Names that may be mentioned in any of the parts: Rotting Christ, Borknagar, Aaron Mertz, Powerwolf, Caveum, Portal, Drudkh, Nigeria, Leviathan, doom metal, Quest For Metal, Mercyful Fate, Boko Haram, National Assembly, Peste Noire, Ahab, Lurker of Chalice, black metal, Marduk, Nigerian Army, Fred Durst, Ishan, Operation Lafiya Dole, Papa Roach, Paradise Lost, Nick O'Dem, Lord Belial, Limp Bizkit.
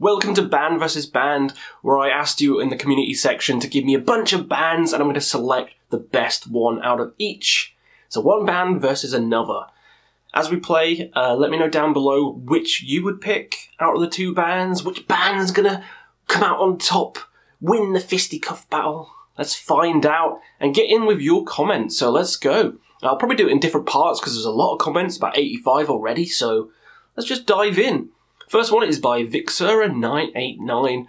Welcome to Band vs. Band, where I asked you in the community section to give me a bunch of bands and I'm going to select the best one out of each. So one band versus another. As we play, let me know down below which you would pick out of the two bands, which band's going to come out on top, win the fisticuff battle. Let's find out and get in with your comments, so let's go. I'll probably do it in different parts because there's a lot of comments, about 85 already, so let's just dive in. First one is by Vixera989.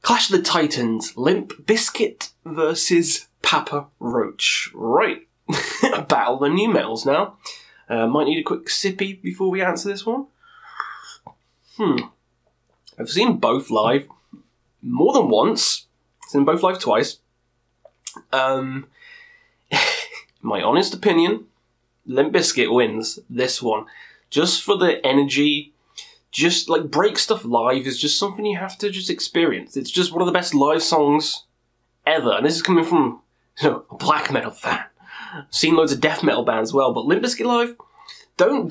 Clash of the Titans, Limp Bizkit versus Papa Roach. Right, battle the new metals now. Might need a quick sippy before we answer this one. I've seen both live more than once. I've seen both live twice. My honest opinion, Limp Bizkit wins this one. Just for the energy... Just like Break Stuff live is just something you have to just experience. It's just one of the best live songs ever. And this is coming from, you know, a black metal fan. I've seen loads of death metal bands as well, but Limp Bizkit live, don't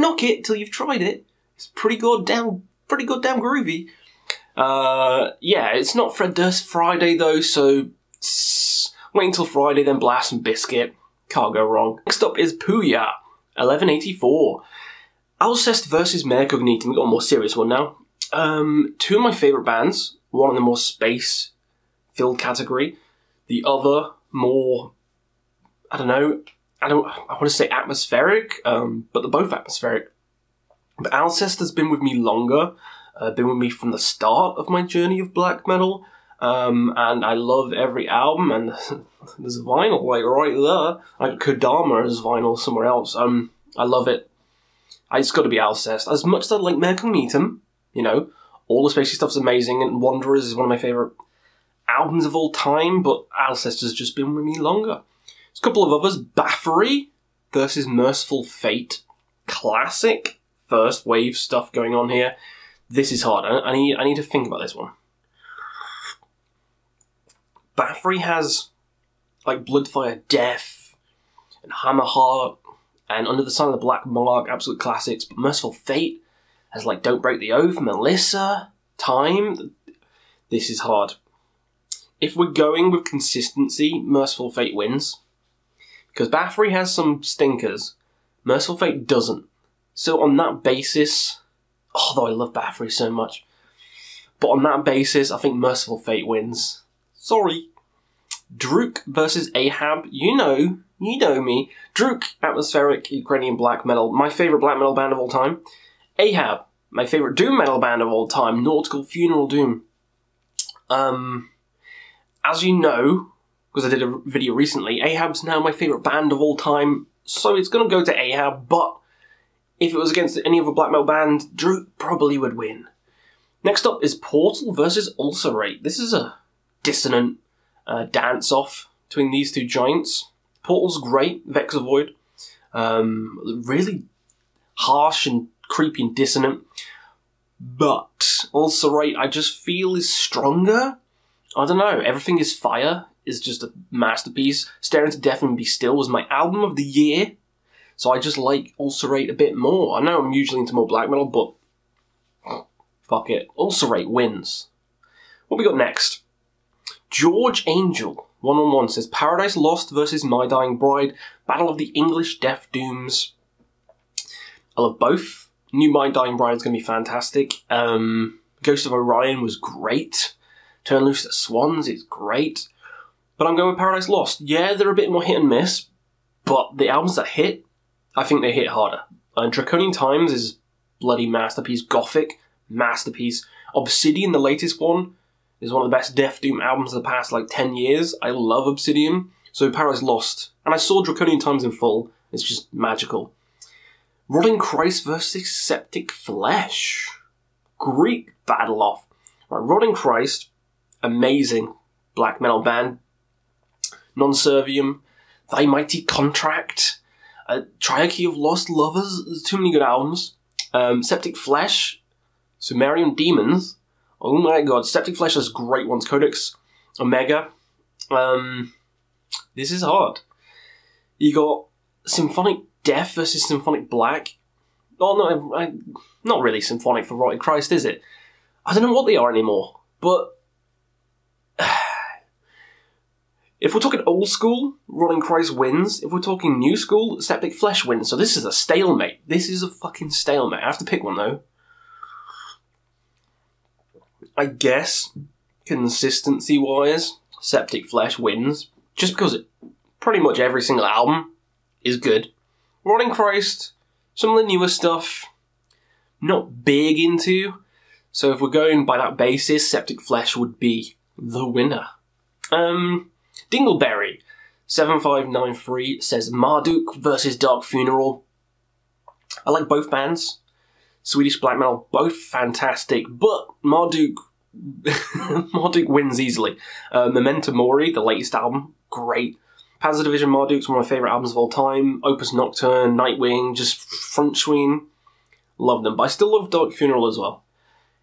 knock it till you've tried it. It's pretty goddamn groovy. Yeah, it's not Fred Durst Friday though, so wait until Friday, then blast some Bizkit. Can't go wrong. Next up is Puya 1184. Alcest versus Mare Cognita. We've got a more serious one now. Two of my favourite bands. One in the more space-filled category. The other more, I don't know, I want to say atmospheric, but they're both atmospheric. But Alcest has been with me longer, been with me from the start of my journey of black metal, and I love every album, and there's vinyl like right there. Like Kodama is vinyl somewhere else. I love it. It's got to be Alcest. As much as I like Mare Cognita, you know, all the spacey stuff's amazing, and Wanderers is one of my favourite albums of all time, but Alcest has just been with me longer. There's a couple of others. Bathory versus Mercyful Fate. Classic first wave stuff going on here. This is hard. I need to think about this one. Bathory has, like, Bloodfire Death and Hammerheart, and Under the Sign of the Black Mark, absolute classics. But Mercyful Fate has, like, Don't Break the Oath, Melissa, Time. This is hard. If we're going with consistency, Mercyful Fate wins. Because Bathory has some stinkers. Mercyful Fate doesn't. So on that basis, although I love Bathory so much, but on that basis, I think Mercyful Fate wins. Sorry. Drudkh versus Ahab. You know me. Drudkh, atmospheric Ukrainian black metal, my favourite black metal band of all time. Ahab, my favourite doom metal band of all time, Nautical Funeral Doom. As you know, because I did a video recently, Ahab's now my favourite band of all time, so it's going to go to Ahab, but if it was against any other black metal band, Drudkh probably would win. Next up is Portal versus Ulcerate. This is a dissonant dance-off between these two giants. Portal's great, Vexavoid, really harsh and creepy and dissonant, but Ulcerate I just feel is stronger. I don't know, Everything is Fire is just a masterpiece. Staring to Death and Be Still was my album of the year, so I just like Ulcerate a bit more. I know I'm usually into more black metal, but fuck it, Ulcerate wins. What we got next? George Angel 1-on-1 says Paradise Lost versus My Dying Bride, Battle of the English Death Dooms. I love both. New My Dying Bride is going to be fantastic. Ghost of Orion was great. Turn Loose the Swans is great. But I'm going with Paradise Lost. Yeah, they're a bit more hit and miss, but the albums that hit, I think they hit harder. Draconian Times is bloody masterpiece. Gothic, masterpiece. Obsidian, the latest one, is one of the best Death Doom albums of the past, like, 10 years. I love Obsidian, so Paradise Lost. And I saw Draconian Times in full. It's just magical. Rotting Christ versus Septicflesh. Greek battle-off. Right, Rotting Christ, amazing black metal band. Non Servium, Thy Mighty Contract, Triarchy of Lost Lovers. There's too many good albums. Septicflesh, Sumerian Demons. Oh my god, Septicflesh has great ones. Codex, Omega. This is hard. You got Symphonic Death versus Symphonic Black. Well, no, not really symphonic for Rotting Christ, is it? I don't know what they are anymore, but... if we're talking old school, Rotting Christ wins. If we're talking new school, Septicflesh wins. So this is a stalemate. This is a fucking stalemate. I have to pick one, though. I guess, consistency-wise, Septicflesh wins. Just because pretty much every single album is good. Rotting Christ, some of the newer stuff, not big into. So if we're going by that basis, Septicflesh would be the winner. Dingleberry 7593 says Marduk versus Dark Funeral. I like both bands. Swedish black metal, both fantastic, but Marduk Marduk wins easily. Memento Mori, the latest album, great. Panzer Division Marduk's one of my favourite albums of all time. Opus Nocturne, Nightwing, just front swing. Love them, but I still love Dark Funeral as well.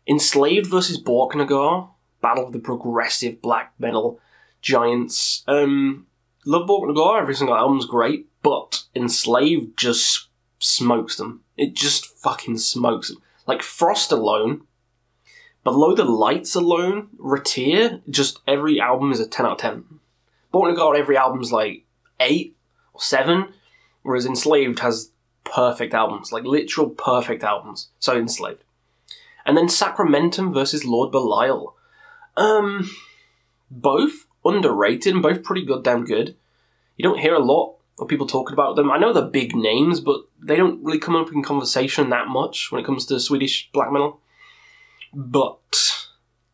Enslaved versus Borknagar, battle of the progressive black metal giants. Love Borknagar, every single album's great, but Enslaved just smokes them. It just fucking smokes them. Like Frost alone, Below the Lights alone, Ratir, just every album is a 10 out of 10. Borknagar, every album's like 8 or 7, whereas Enslaved has perfect albums, like literal perfect albums. So Enslaved. And then Sacramentum versus Lord Belial. Both underrated and both pretty goddamn good. You don't hear a lot of people talking about them. I know they're big names, but they don't really come up in conversation that much when it comes to Swedish black metal. But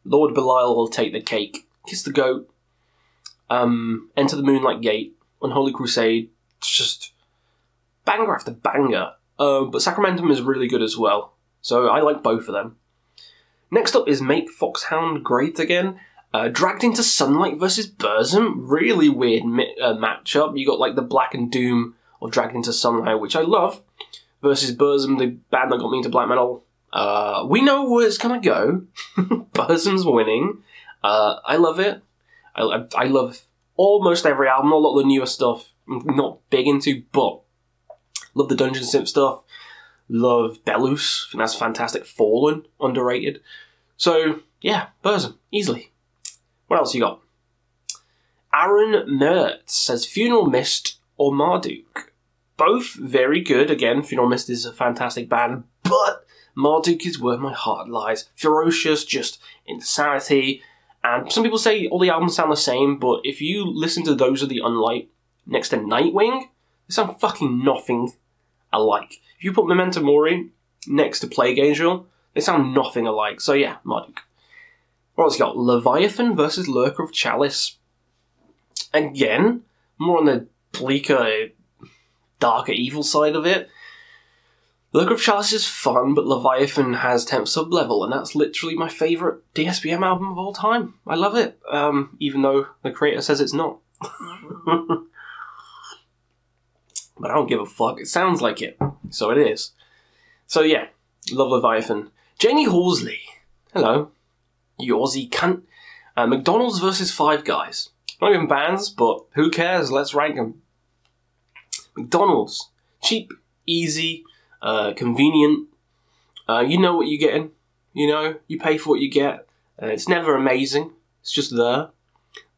Lord Belial will take the cake. Kiss the Goat. Enter the Moonlight Gate. Unholy Crusade. It's just banger after banger. But Sacramentum is really good as well. So I like both of them. Next up is Make Foxhound Great Again. Dragged Into Sunlight versus Burzum. Really weird matchup. You got like the Black and Doom of Dragged Into Sunlight, which I love, versus Burzum, the band that got me into black metal. We know where it's gonna go. Burzum's winning. I love it. I love almost every album. A lot of the newer stuff I'm not big into, but love the Dungeon Simp stuff. Love Belus. I think that's fantastic. Fallen, underrated. So yeah, Burzum, easily. What else you got? Aaron Mertz says Funeral Mist or Marduk. Both very good. Again, Funeral Mist is a fantastic band, but Marduk is where my heart lies. Ferocious, just insanity. And some people say all the albums sound the same, but if you listen to Those of the Unlight next to Nightwing, they sound fucking nothing alike. If you put Memento Mori next to Plague Angel, they sound nothing alike. So yeah, Marduk. Well, it's got Leviathan versus Lurker of Chalice. Again, more on the bleaker, darker, evil side of it. Lurker of Chalice is fun, but Leviathan has Temp Sublevel, and that's literally my favourite DSBM album of all time. I love it, even though the creator says it's not. But I don't give a fuck. It sounds like it, so it is. So yeah, love Leviathan. Jamie Horsley. Hello. Yawsy cunt. McDonald's versus Five Guys. Not even bands, but who cares? Let's rank them. McDonald's. Cheap, easy, convenient. You know what you're getting. You know, you pay for what you get. It's never amazing. It's just there.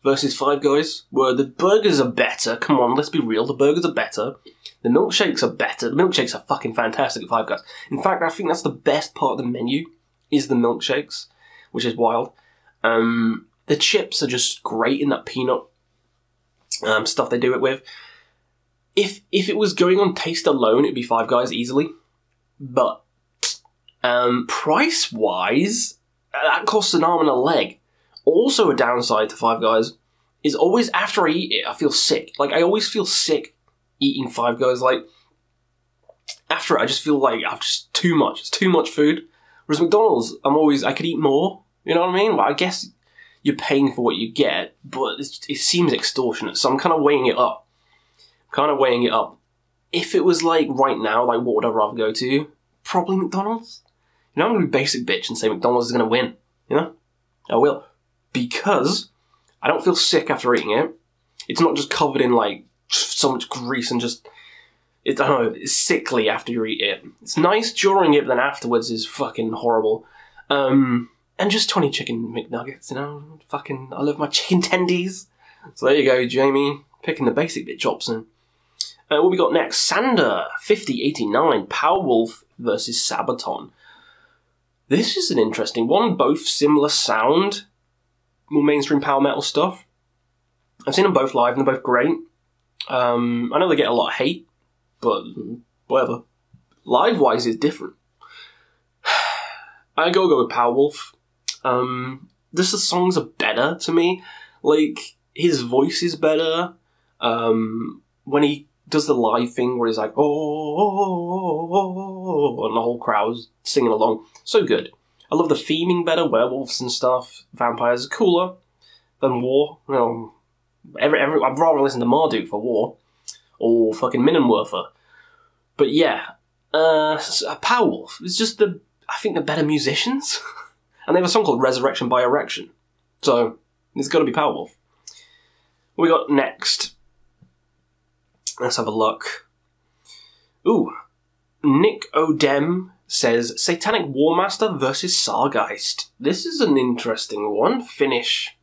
Versus Five Guys, where the burgers are better. Come on, let's be real. The burgers are better. The milkshakes are better. The milkshakes are fucking fantastic at Five Guys. In fact, I think that's the best part of the menu, is the milkshakes, which is wild. The chips are just great in that peanut stuff they do it with. If it was going on taste alone, it'd be Five Guys easily. But price-wise, that costs an arm and a leg. Also a downside to Five Guys is always after I eat it, I feel sick. Like, I always feel sick eating Five Guys. Like, after it, I just feel like I've just too much. It's too much food. Whereas McDonald's, I could eat more. You know what I mean? Well, I guess you're paying for what you get, but it seems extortionate. So I'm kind of weighing it up. If it was like right now, like what would I rather go to? Probably McDonald's. You know, I'm going to be a basic bitch and say McDonald's is going to win. You know? I will. Because I don't feel sick after eating it. It's not just covered in like so much grease and just It, I don't know, it's sickly after you eat it. It's nice during it, but then afterwards is fucking horrible. And just 20 chicken McNuggets, you know? Fucking, I love my chicken tendies. So there you go, Jamie. Picking the basic bitch option. What we got next? Sander, 5089, Powerwolf versus Sabaton. This is an interesting one. Both similar sound. More mainstream power metal stuff. I've seen them both live and they're both great. I know they get a lot of hate, but whatever. Live-wise is different. I go with Powerwolf. Just the songs are better to me. Like, his voice is better. When he does the live thing where he's like, oh, and the whole crowd's singing along. So good. I love the theming better, werewolves and stuff. Vampires are cooler than war. You know, I'd rather listen to Marduk for war. Or fucking Minenwerfer. But yeah, Powerwolf. It's just the, I think, the better musicians. And they have a song called Resurrection by Erection. So, it's got to be Powerwolf. What we got next? Let's have a look. Ooh. Nick O'Dem says, Satanic Warmaster versus Sargeist. This is an interesting one. Finnish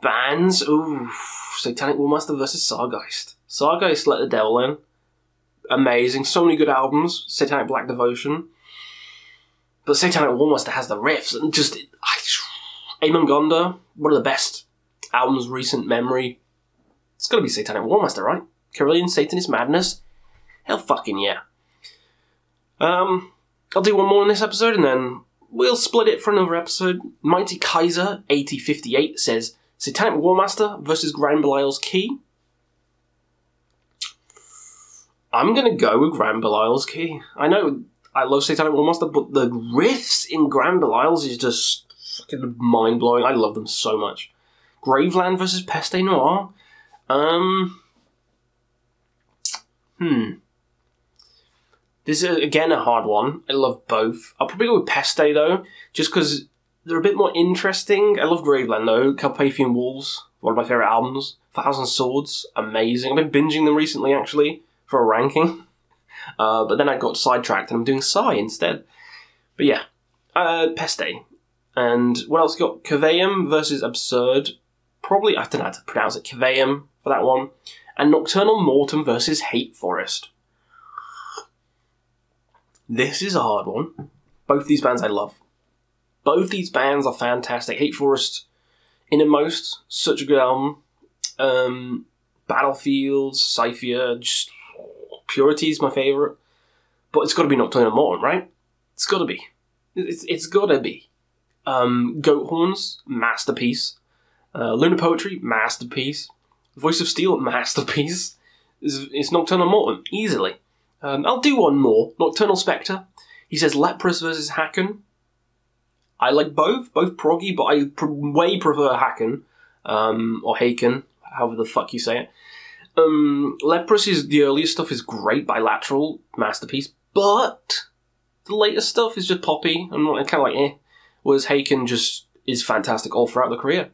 bands. Ooh. Satanic Warmaster versus Sargeist. Sargeist Let the Devil In. Amazing. So many good albums. Satanic Black Devotion. But Satanic Warmaster has the riffs and just... Amon Gonda, one of the best albums recent memory. It's got to be Satanic Warmaster, right? Carillion Satanist Madness? Hell fucking yeah. I'll do one more in this episode and then we'll split it for another episode. Mighty Kaiser 8058 says, Satanic Warmaster versus Grand Belial's Key. I'm going to go with Grand Belial's Key. I know... I love Satanic Warmaster, but the riffs in Grand Belial's is just fucking mind-blowing. I love them so much. Graveland versus Peste Noire. This is, again, a hard one. I love both. I'll probably go with Peste, though, just because they're a bit more interesting. I love Graveland, though. Carpathian Wolves, one of my favourite albums. Thousand Swords, amazing. I've been binging them recently, actually, for a ranking. But then I got sidetracked and I'm doing Psy instead. But yeah, Peste. And what else we got? Caveum versus Absurd. Probably, I don't know how to pronounce it, Caveum for that one. And Nocturnal Mortem versus Hate Forest. This is a hard one. Both these bands I love. Both these bands are fantastic. Hate Forest, Innermost, such a good album. Battlefields, Cypher, just... Purity is my favourite, but it's got to be Nocturnal Mortem, right? It's got to be. It's got to be. Goat Horns, masterpiece. Lunar Poetry, masterpiece. Voice of Steel, masterpiece. It's Nocturnal Mortem, easily. I'll do one more. Nocturnal Spectre. He says Leprous versus Haken. I like both proggy, but I way prefer Haken, or Haken, however the fuck you say it. Leprous is the earliest stuff is great, bilateral masterpiece, but the later stuff is just poppy and kind of like eh. Whereas Haken just is fantastic all throughout the career.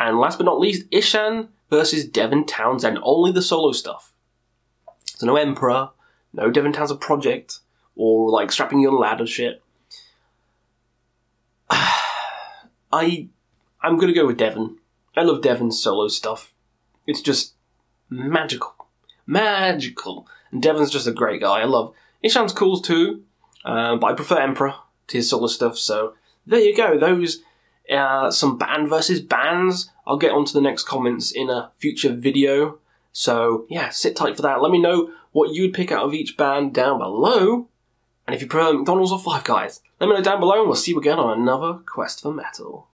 And last but not least, Ishan versus Devin Townsend, only the solo stuff. So no Emperor, no Devin Townsend project, or like strapping you on ladder shit. I'm gonna go with Devin. I love Devin's solo stuff. It's just magical. And Devin's just a great guy. I love Ishan's cool too, but I prefer Emperor to his solo stuff. So there you go. Those some band versus bands. I'll get onto the next comments in a future video. So yeah, sit tight for that. Let me know what you'd pick out of each band down below, and if you prefer McDonald's or Five Guys, let me know down below, and we'll see you again on another quest for metal.